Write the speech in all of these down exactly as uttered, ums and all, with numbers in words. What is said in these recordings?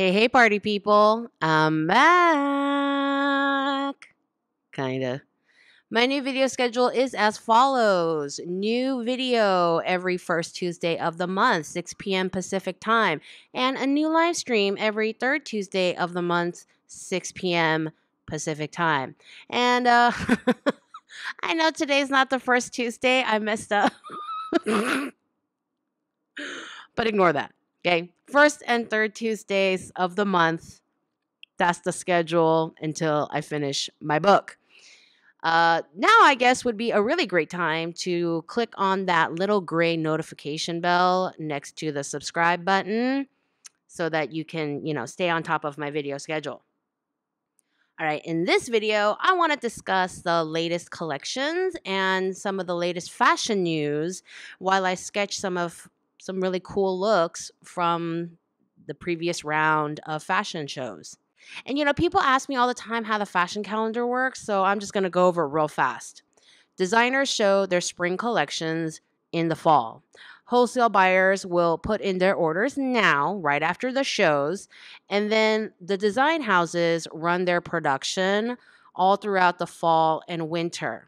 Hey, hey, party people. I'm back. Kinda. My new video schedule is as follows. New video every first Tuesday of the month, six p m Pacific time. And a new live stream every third Tuesday of the month, six p m Pacific time. And uh, I know today's not the first Tuesday. I messed up. But ignore that, okay? First and third Tuesdays of the month. That's the schedule until I finish my book. Uh, now, I guess, would be a really great time to click on that little gray notification bell next to the subscribe button so that you can, you know, stay on top of my video schedule. All right, in this video, I want to discuss the latest collections and some of the latest fashion news while I sketch some of some really cool looks from the previous round of fashion shows. And, you know, people ask me all the time how the fashion calendar works, so I'm just going to go over it real fast. Designers show their spring collections in the fall. Wholesale buyers will put in their orders now, right after the shows, and then the design houses run their production all throughout the fall and winter.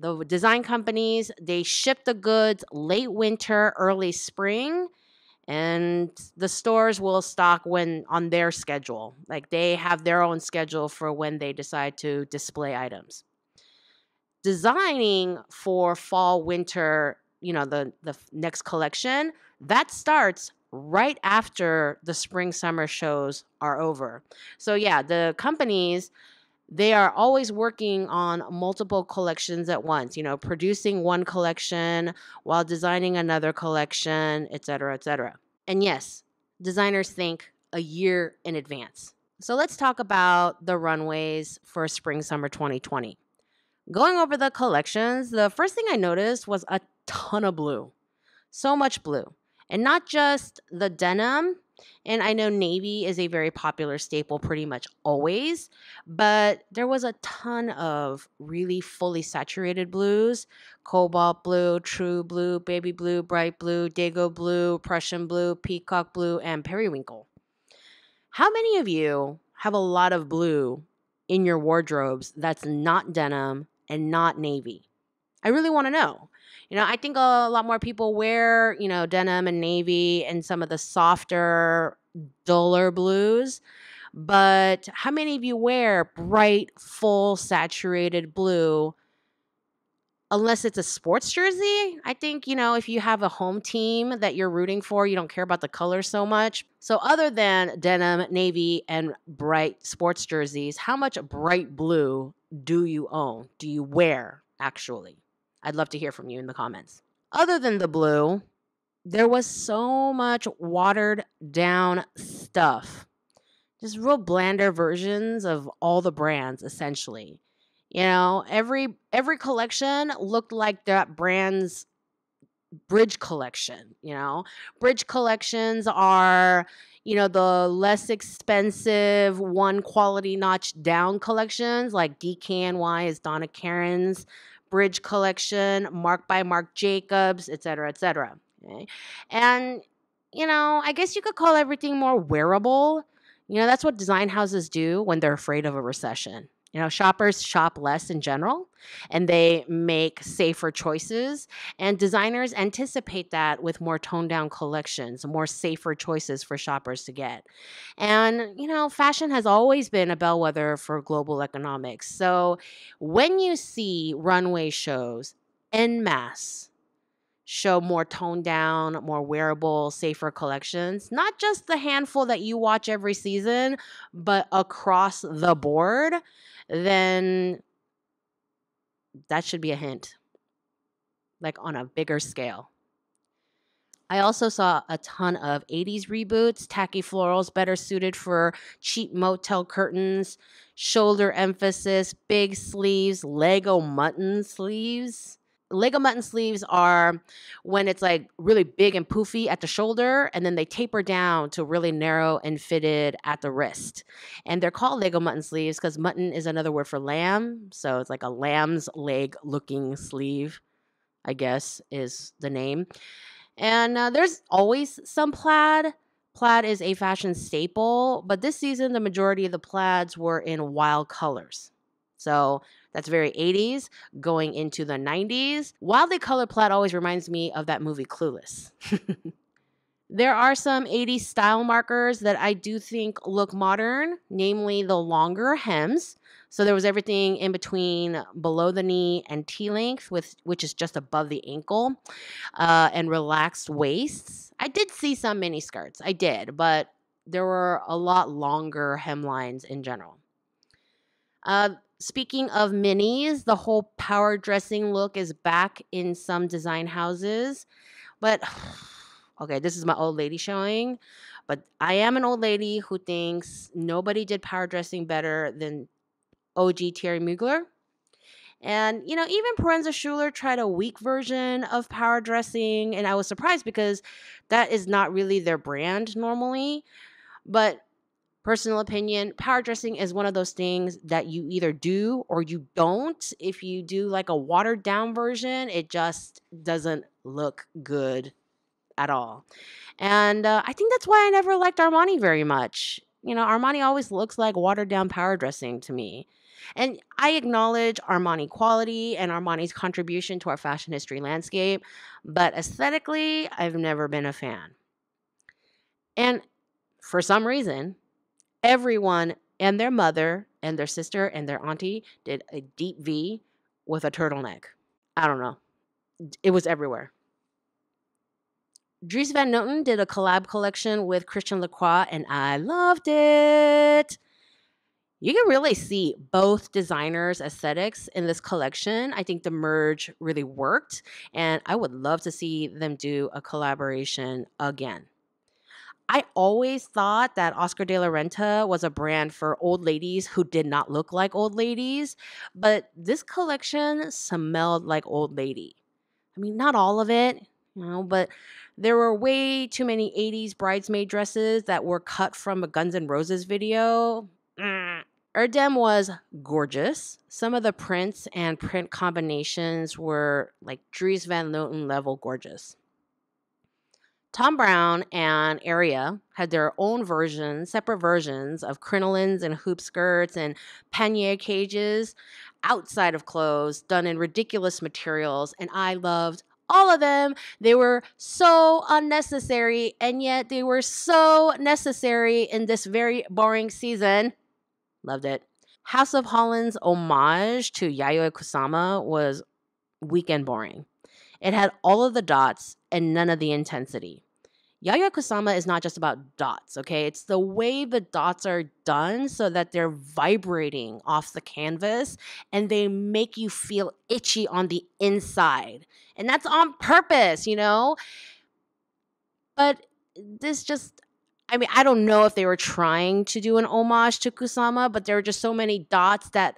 The design companies, they ship the goods late winter, early spring, and the stores will stock when on their schedule. Like they have their own schedule for when they decide to display items. Designing for fall, winter, you know, the, the next collection, that starts right after the spring, summer shows are over. So yeah, the companies, they are always working on multiple collections at once, you know, producing one collection while designing another collection, et cetera, et cetera. And yes, designers think a year in advance. So let's talk about the runways for spring, summer twenty twenty. Going over the collections, the first thing I noticed was a ton of blue, so much blue, and not just the denim. And I know navy is a very popular staple pretty much always, but there was a ton of really fully saturated blues. Cobalt blue, true blue, baby blue, bright blue, dago blue, Prussian blue, peacock blue, and periwinkle. How many of you have a lot of blue in your wardrobes that's not denim and not navy? I really want to know. You know, I think a lot more people wear, you know, denim and navy and some of the softer, duller blues. But how many of you wear bright, full, saturated blue unless it's a sports jersey? I think, you know, if you have a home team that you're rooting for, you don't care about the color so much. So other than denim, navy, and bright sports jerseys, how much bright blue do you own? Do you wear, actually? I'd love to hear from you in the comments. Other than the blue, there was so much watered down stuff. Just real blander versions of all the brands, essentially. You know, every every collection looked like that brand's bridge collection, you know. Bridge collections are, you know, the less expensive one quality notch down collections like D K N Y is Donna Karen's bridge collection, Mark by Mark Jacobs, et cetera, et cetera. Okay? And, you know, I guess you could call everything more wearable. You know, that's what design houses do when they're afraid of a recession. You know, shoppers shop less in general, and they make safer choices. And designers anticipate that with more toned-down collections, more safer choices for shoppers to get. And, you know, fashion has always been a bellwether for global economics. So when you see runway shows en masse show more toned-down, more wearable, safer collections, not just the handful that you watch every season, but across the board, then that should be a hint, like on a bigger scale. I also saw a ton of eighties reboots, tacky florals better suited for cheap motel curtains, shoulder emphasis, big sleeves, Lego mutton sleeves. Lego mutton sleeves are when it's like really big and poofy at the shoulder, and then they taper down to really narrow and fitted at the wrist. And they're called Lego mutton sleeves because mutton is another word for lamb. So it's like a lamb's leg looking sleeve, I guess, is the name. And uh, there's always some plaid. Plaid is a fashion staple, but this season, the majority of the plaids were in wild colors. So that's very eighties going into the nineties. Wildly colored plaid always reminds me of that movie Clueless. There are some eighties style markers that I do think look modern, namely the longer hems. So there was everything in between below the knee and T-length, with which is just above the ankle, uh, and relaxed waists. I did see some mini skirts. I did, but there were a lot longer hemlines in general. Uh, Speaking of minis, the whole power dressing look is back in some design houses. But, okay, this is my old lady showing. But I am an old lady who thinks nobody did power dressing better than O G Thierry Mugler. And, you know, even Proenza Schouler tried a weak version of power dressing. And I was surprised because that is not really their brand normally. But personal opinion, power dressing is one of those things that you either do or you don't. If you do like a watered down version, it just doesn't look good at all. And uh, I think that's why I never liked Armani very much. You know, Armani always looks like watered down power dressing to me. And I acknowledge Armani quality and Armani's contribution to our fashion history landscape, but aesthetically, I've never been a fan. And for some reason, everyone and their mother and their sister and their auntie did a deep V with a turtleneck. I don't know. It was everywhere. Dries Van Noten did a collab collection with Christian Lacroix, and I loved it. You can really see both designers' aesthetics in this collection. I think the merge really worked, and I would love to see them do a collaboration again. I always thought that Oscar de la Renta was a brand for old ladies who did not look like old ladies, but this collection smelled like old lady. I mean, not all of it, you know, but there were way too many eighties bridesmaid dresses that were cut from a Guns N' Roses video. Mm. Erdem was gorgeous. Some of the prints and print combinations were like Dries Van Noten level gorgeous. Tom Brown and Aria had their own versions, separate versions of crinolines and hoop skirts and pannier cages outside of clothes done in ridiculous materials. And I loved all of them. They were so unnecessary, and yet they were so necessary in this very boring season. Loved it. House of Holland's homage to Yayoi Kusama was weak and boring. It had all of the dots and none of the intensity. Yayoi Kusama is not just about dots, okay? It's the way the dots are done so that they're vibrating off the canvas and they make you feel itchy on the inside. And that's on purpose, you know? But this just, I mean, I don't know if they were trying to do an homage to Kusama, but there were just so many dots that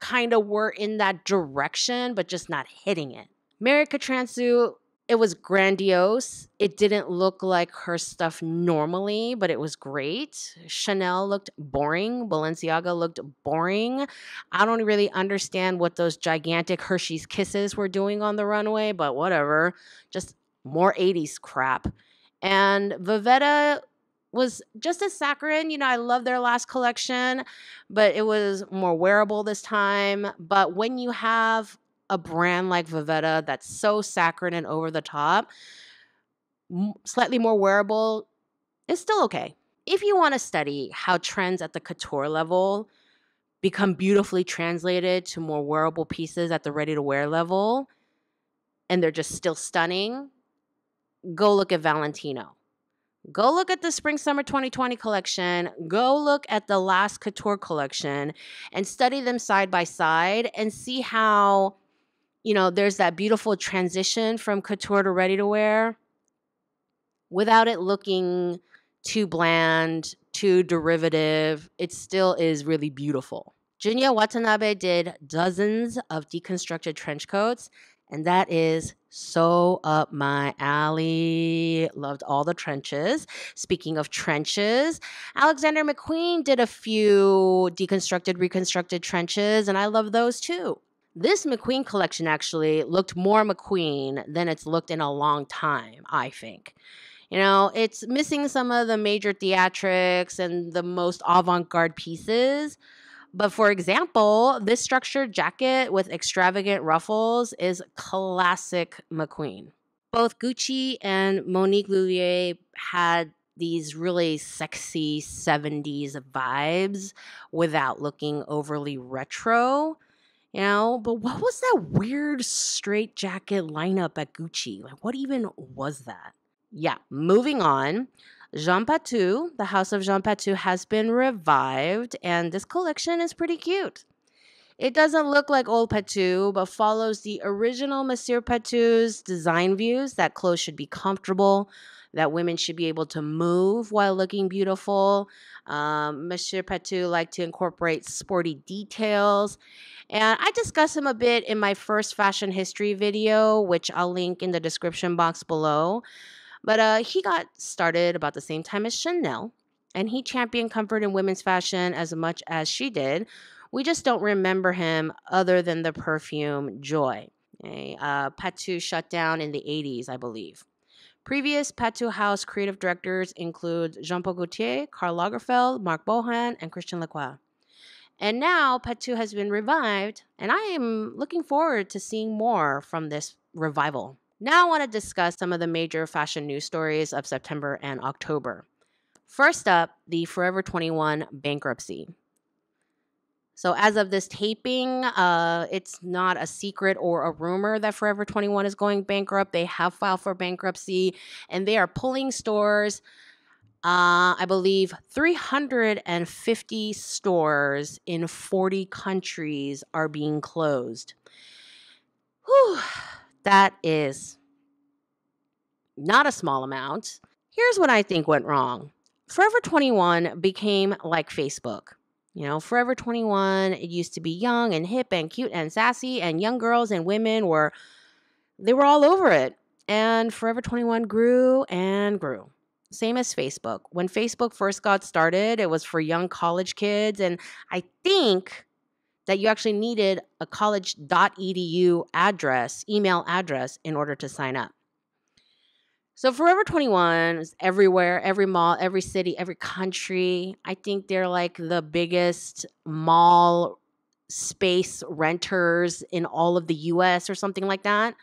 kind of were in that direction, but just not hitting it. Mary Katrantzou, it was grandiose. It didn't look like her stuff normally, but it was great. Chanel looked boring. Balenciaga looked boring. I don't really understand what those gigantic Hershey's Kisses were doing on the runway, but whatever. Just more eighties crap. And Vivetta was just as saccharine. You know, I love their last collection, but it was more wearable this time. But when you have a brand like Vivetta that's so saccharine and over the top, slightly more wearable, is still okay. If you want to study how trends at the couture level become beautifully translated to more wearable pieces at the ready-to-wear level, and they're just still stunning, go look at Valentino. Go look at the Spring-Summer twenty twenty collection. Go look at the last couture collection and study them side by side and see how, you know, there's that beautiful transition from couture to ready-to-wear without it looking too bland, too derivative. It still is really beautiful. Junya Watanabe did dozens of deconstructed trench coats, and that is so up my alley. Loved all the trenches. Speaking of trenches, Alexander McQueen did a few deconstructed, reconstructed trenches, and I love those too. This McQueen collection actually looked more McQueen than it's looked in a long time, I think. You know, it's missing some of the major theatrics and the most avant-garde pieces. But for example, this structured jacket with extravagant ruffles is classic McQueen. Both Gucci and Monique Lhuillier had these really sexy seventies vibes without looking overly retro, you know? But what was that weird straight jacket lineup at Gucci? Like, what even was that? Yeah, moving on. Jean Patou, the house of Jean Patou, has been revived, and this collection is pretty cute. It doesn't look like old Patou, but follows the original Monsieur Patou's design views that clothes should be comfortable, that women should be able to move while looking beautiful. Um, Monsieur Patou liked to incorporate sporty details. And I discussed him a bit in my first fashion history video, which I'll link in the description box below. But uh, he got started about the same time as Chanel, and he championed comfort in women's fashion as much as she did. We just don't remember him other than the perfume Joy. Okay? Uh, Patou shut down in the eighties, I believe. Previous Patou House creative directors include Jean-Paul Gaultier, Karl Lagerfeld, Marc Bohan, and Christian Lacroix. And now Patou has been revived, and I am looking forward to seeing more from this revival. Now I want to discuss some of the major fashion news stories of September and October. First up, the Forever twenty-one bankruptcy. So as of this taping, uh, it's not a secret or a rumor that Forever twenty-one is going bankrupt. They have filed for bankruptcy, and they are pulling stores. Uh, I believe three hundred fifty stores in forty countries are being closed. Whew. That is not a small amount. Here's what I think went wrong. Forever twenty-one became like Facebook. You know, Forever twenty-one, it used to be young and hip and cute and sassy, and young girls and women were, they were all over it. And Forever twenty-one grew and grew. Same as Facebook. When Facebook first got started, it was for young college kids. And I think that you actually needed a college dot E D U address, email address, in order to sign up. So Forever twenty-one is everywhere, every mall, every city, every country. I think they're like the biggest mall space renters in all of the U S or something like that.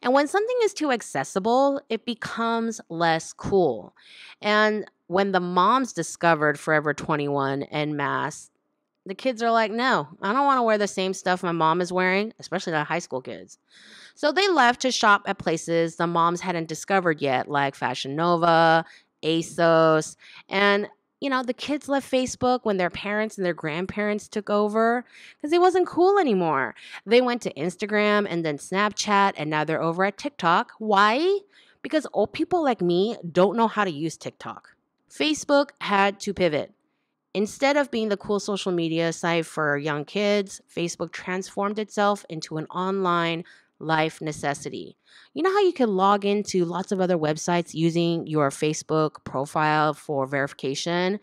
And when something is too accessible, it becomes less cool. And when the moms discovered Forever twenty-one en masse, the kids are like, no, I don't want to wear the same stuff my mom is wearing, especially the high school kids. So they left to shop at places the moms hadn't discovered yet, like Fashion Nova, ASOS. And, you know, the kids left Facebook when their parents and their grandparents took over because it wasn't cool anymore. They went to Instagram and then Snapchat, and now they're over at TikTok. Why? Because old people like me don't know how to use TikTok. Facebook had to pivot. Instead of being the cool social media site for young kids, Facebook transformed itself into an online life necessity. You know how you can log into lots of other websites using your Facebook profile for verification? And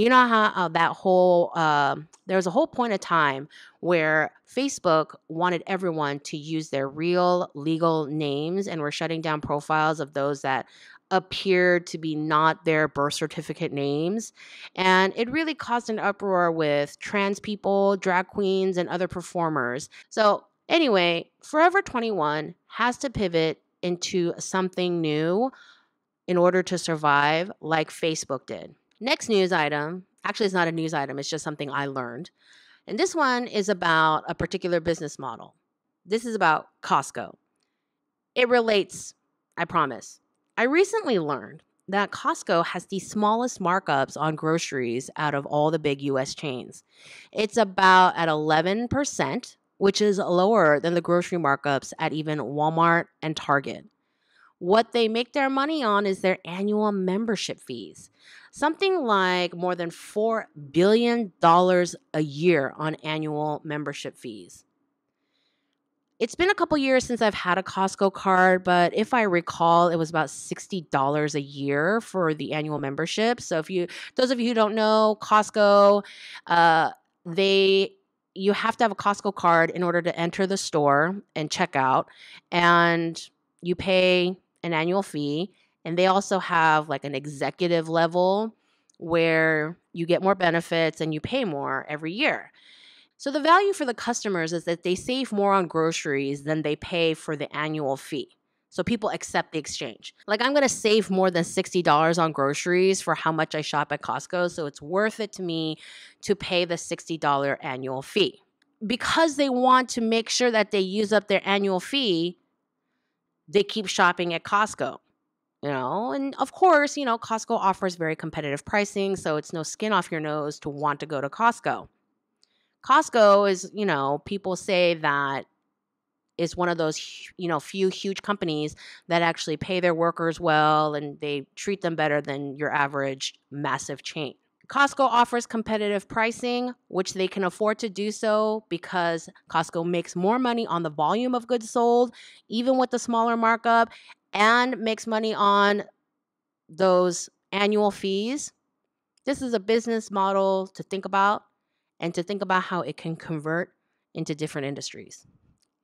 you know how uh, that whole, uh, there was a whole point of time where Facebook wanted everyone to use their real legal names, and were shutting down profiles of those that appeared to be not their birth certificate names. And it really caused an uproar with trans people, drag queens, and other performers. So anyway, Forever twenty-one has to pivot into something new in order to survive, like Facebook did. Next news item, actually it's not a news item, it's just something I learned. And this one is about a particular business model. This is about Costco. It relates, I promise. I recently learned that Costco has the smallest markups on groceries out of all the big U S chains. It's about at eleven percent, which is lower than the grocery markups at even Walmart and Target. What they make their money on is their annual membership fees, something like more than four billion dollars a year on annual membership fees. It's been a couple years since I've had a Costco card, but if I recall, it was about sixty dollars a year for the annual membership. So if you, those of you who don't know, Costco, uh, they, you have to have a Costco card in order to enter the store and check out, and you pay an annual fee, And they also have like an executive level where you get more benefits and you pay more every year. So the value for the customers is that they save more on groceries than they pay for the annual fee. So people accept the exchange. Like, I'm going to save more than sixty dollars on groceries for how much I shop at Costco, so it's worth it to me to pay the sixty dollars annual fee. Because they want to make sure that they use up their annual fee, they keep shopping at Costco. You know, and of course, you know, Costco offers very competitive pricing, so it's no skin off your nose to want to go to Costco. Costco is, you know, people say that is one of those, you know, few huge companies that actually pay their workers well and they treat them better than your average massive chain. Costco offers competitive pricing, which they can afford to do so because Costco makes more money on the volume of goods sold, even with the smaller markup, and makes money on those annual fees. This is a business model to think about and to think about how it can convert into different industries.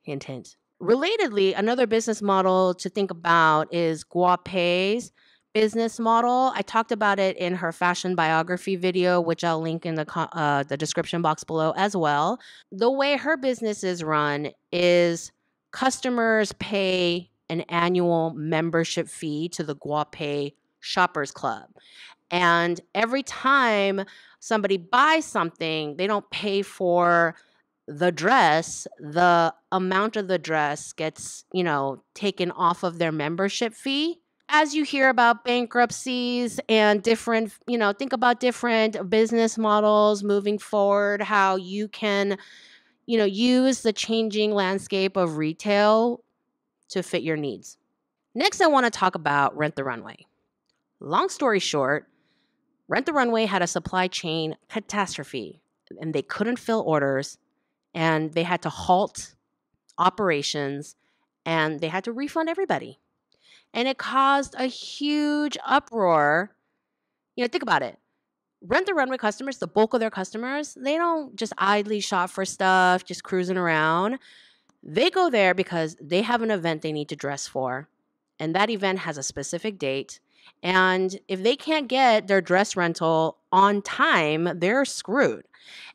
Hint, hint. Relatedly, another business model to think about is Guapé's business model. I talked about it in her fashion biography video, which I'll link in the, uh, the description box below as well. The way her business is run is customers pay an annual membership fee to the Guapé Shoppers Club. And every time somebody buys something, they don't pay for the dress, the amount of the dress gets, you know, taken off of their membership fee. As you hear about bankruptcies and different, you know, think about different business models moving forward, how you can, you know, use the changing landscape of retail to fit your needs. Next, I want to talk about Rent the Runway. Long story short, Rent the Runway had a supply chain catastrophe and they couldn't fill orders. And they had to halt operations and they had to refund everybody. And it caused a huge uproar. You know, think about it. Rent the Runway customers, the bulk of their customers, they don't just idly shop for stuff, just cruising around. They go there because they have an event they need to dress for. And that event has a specific date. And if they can't get their dress rental on time, they're screwed.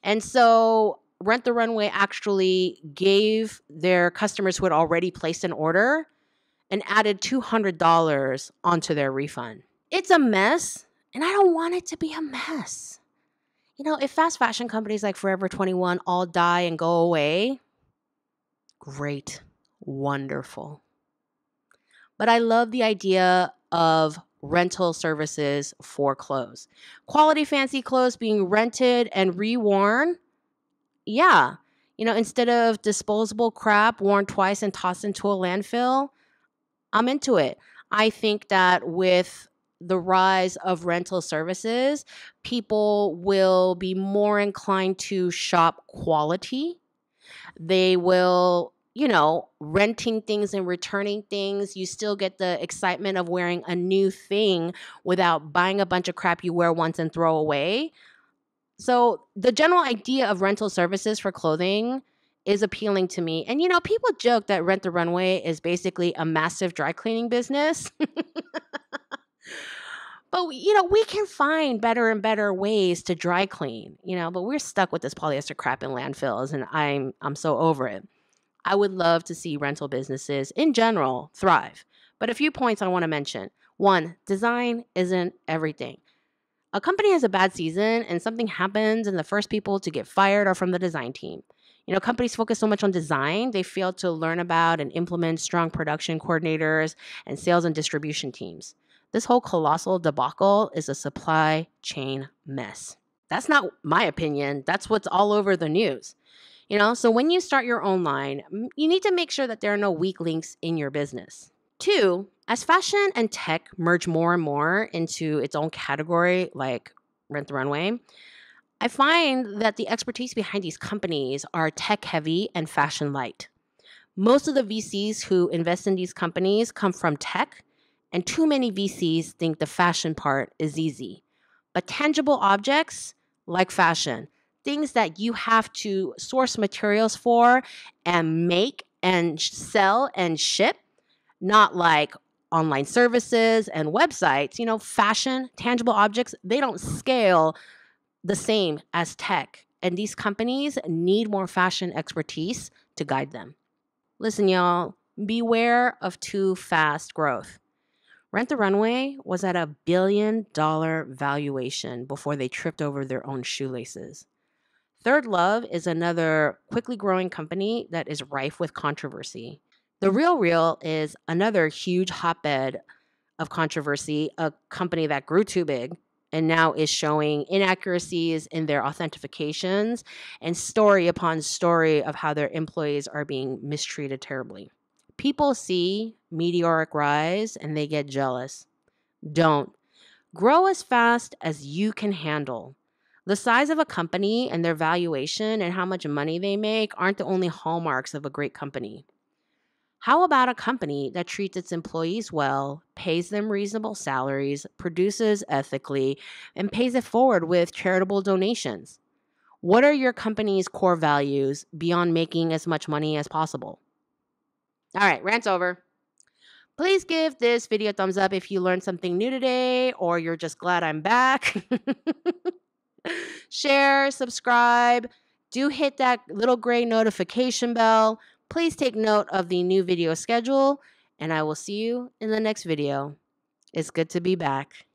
And so Rent the Runway actually gave their customers who had already placed an order and added two hundred dollars onto their refund. It's a mess, and I don't want it to be a mess. You know, if fast fashion companies like Forever twenty-one all die and go away, great, wonderful. But I love the idea of rental services for clothes. Quality fancy clothes being rented and reworn. Yeah, you know, instead of disposable crap worn twice and tossed into a landfill, I'm into it. I think that with the rise of rental services, people will be more inclined to shop quality. They will, you know, renting things and returning things. You still get the excitement of wearing a new thing without buying a bunch of crap you wear once and throw away. So the general idea of rental services for clothing is appealing to me. And, you know, people joke that Rent the Runway is basically a massive dry cleaning business. But, you know, we can find better and better ways to dry clean, you know, but we're stuck with this polyester crap in landfills, and I'm, I'm so over it. I would love to see rental businesses in general thrive. But a few points I want to mention. One, design isn't everything. A company has a bad season and something happens and the first people to get fired are from the design team. You know, companies focus so much on design, they fail to learn about and implement strong production coordinators and sales and distribution teams. This whole colossal debacle is a supply chain mess. That's not my opinion. That's what's all over the news. You know, so when you start your own line, you need to make sure that there are no weak links in your business. Two, as fashion and tech merge more and more into its own category, like Rent the Runway, I find that the expertise behind these companies are tech-heavy and fashion-light. Most of the V Cs who invest in these companies come from tech, and too many V Cs think the fashion part is easy. But tangible objects, like fashion, things that you have to source materials for and make and sell and ship, not like online services and websites, you know, fashion, tangible objects, they don't scale the same as tech. And these companies need more fashion expertise to guide them. Listen, y'all, beware of too fast growth. Rent the Runway was at a billion dollar valuation before they tripped over their own shoelaces. Third Love is another quickly growing company that is rife with controversy. The Real Real is another huge hotbed of controversy, a company that grew too big and now is showing inaccuracies in their authentications and story upon story of how their employees are being mistreated terribly. People see meteoric rise and they get jealous. Don't. Grow as fast as you can handle. The size of a company and their valuation and how much money they make aren't the only hallmarks of a great company. How about a company that treats its employees well, pays them reasonable salaries, produces ethically, and pays it forward with charitable donations? What are your company's core values beyond making as much money as possible? All right, rant's over. Please give this video a thumbs up if you learned something new today or you're just glad I'm back. Share, subscribe, do hit that little gray notification bell. Please take note of the new video schedule, and I will see you in the next video. It's good to be back.